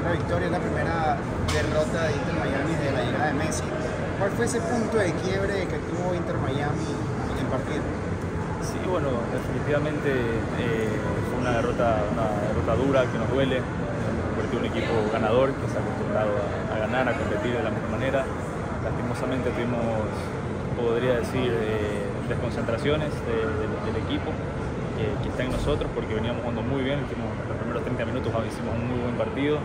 La victoria es la primera derrota de Inter Miami desde la llegada de Messi. ¿Cuál fue ese punto de quiebre que tuvo Inter Miami en el partido? Sí, bueno, definitivamente fue una derrota dura que nos duele. Nos convirtió en un equipo ganador que se ha acostumbrado a ganar, a competir de la misma manera. Lastimosamente tuvimos, podría decir, desconcentraciones del equipo. Que está en nosotros porque veníamos jugando muy bien, los primeros 30 minutos hicimos un muy buen partido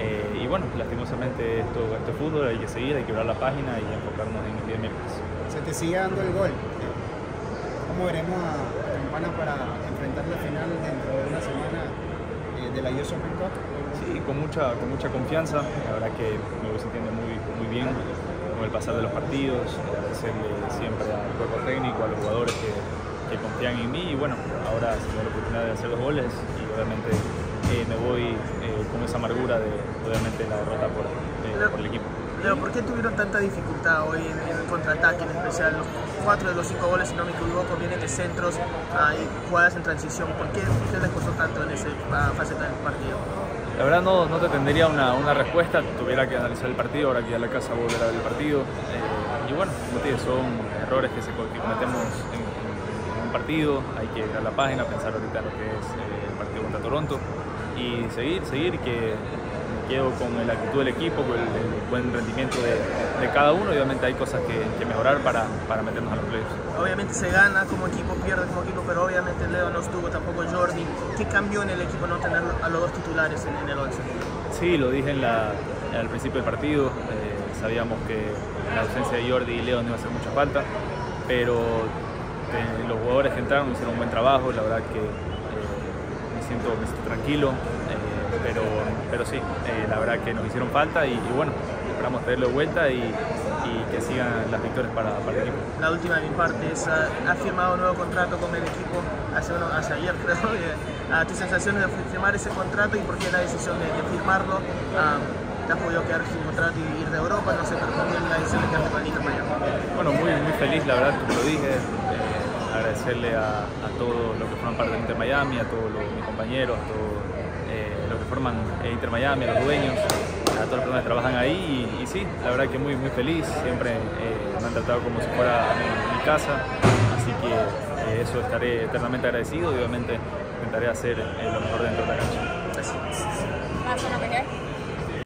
y bueno, lastimosamente esto es fútbol, hay que seguir, hay que quebrar la página y enfocarnos en el día miércoles. Se te sigue dando el gol. ¿Cómo veremos a Campana para enfrentar la final dentro de una semana de la US Open? Sí, con mucha confianza, la verdad que me voy sintiendo muy bien con el pasar de los partidos, agradecerle siempre al cuerpo técnico, a los jugadores que confían en mí y bueno, ahora tengo la oportunidad de hacer los goles y obviamente me voy con esa amargura de obviamente la derrota por el equipo. Pero ¿por qué tuvieron tanta dificultad hoy en el contraataque? En especial los 4 de los 5 goles, si no me equivoco, vienen de centros y jugadas en transición. ¿Por qué les costó tanto en esa faceta del partido? La verdad no te tendría una respuesta, tuviera que analizar el partido, ahora que ya la casa volver a ver el partido. Y bueno, son errores que cometemos partido, hay que dar la página, pensar ahorita en lo que es el partido contra Toronto y seguir, que quedo con la actitud del equipo, con el buen rendimiento de cada uno y obviamente hay cosas que mejorar para meternos a los playoffs. Obviamente se gana como equipo, pierde como equipo, pero obviamente Leo no estuvo, tampoco Jordi. ¿Qué cambió en el equipo no tener a los dos titulares en el 11? Sí, lo dije al principio del partido, sabíamos que la ausencia de Jordi y Leo no iba a hacer mucha falta, pero los jugadores que entraron hicieron un buen trabajo, la verdad que me siento tranquilo, pero sí, la verdad que nos hicieron falta y bueno, esperamos tenerlo de vuelta y que sigan las victorias para el equipo. La última de mi parte es, has firmado un nuevo contrato con el equipo hace ayer, creo. ¿Tus sensaciones de firmar ese contrato y por qué la decisión de firmarlo? ¿Te has podido quedar sin contrato y ir de Europa? No sé, pero ¿por qué la decisión de quedarte con el Inter Miami? Bueno, muy feliz, la verdad, como lo dije. Agradecerle a todos los que forman parte de Inter Miami, a todos mis compañeros, a todos los que forman Inter Miami, a los dueños, a todas las personas que trabajan ahí y sí, la verdad que muy feliz, siempre me han tratado como si fuera mi casa, así que eso estaré eternamente agradecido y obviamente intentaré hacer lo mejor dentro de la cancha. Gracias.